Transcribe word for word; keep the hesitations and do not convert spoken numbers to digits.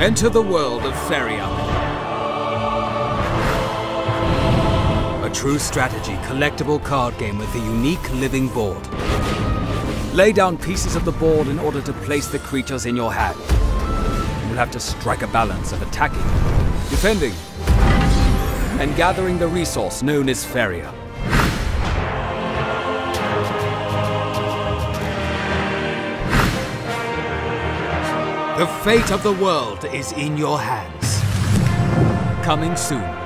Enter the world of Faeria. A true strategy collectible card game with a unique living board. Lay down pieces of the board in order to place the creatures in your hand. You'll have to strike a balance of attacking, defending, and gathering the resource known as Faeria. The fate of the world is in your hands. Coming soon.